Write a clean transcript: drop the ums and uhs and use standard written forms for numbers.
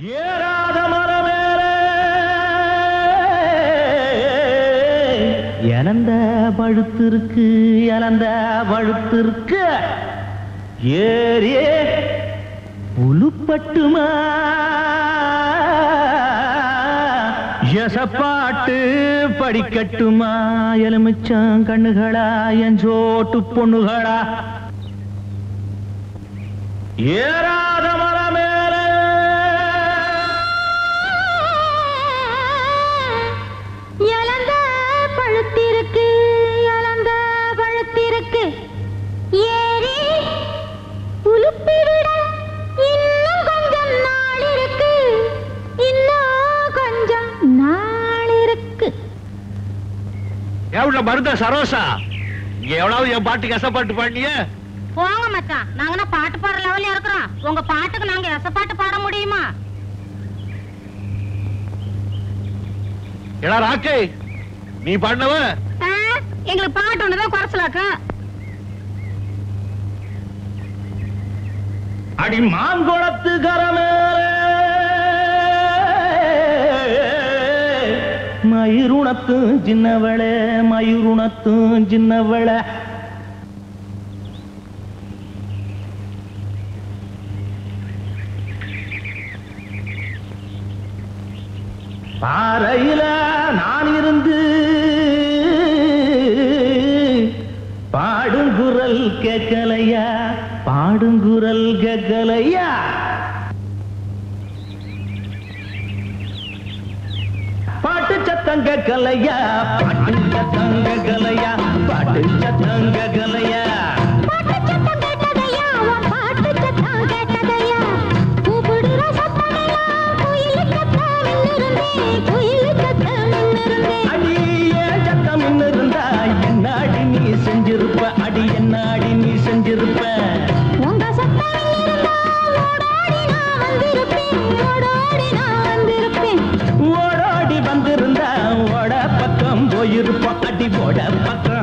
ये राधा मन मेरे எனந்த பழுத்திற்கு ஏறியே புலுப்பட்டுமா எசப்பாட்டு படிக்கட்டுமா எலுமிச்சம் கண்ணுகளா என் ஜோட்டு பொண்ணுகளா ஏ ராதா सरोसा पाट மயிருணத்து ஜின்னவளே பாறையில நான் இருந்து பாடுங்குரல் கேட்கலையா பாட்டு சத்தம் கேட்கலையா போட பக்கம்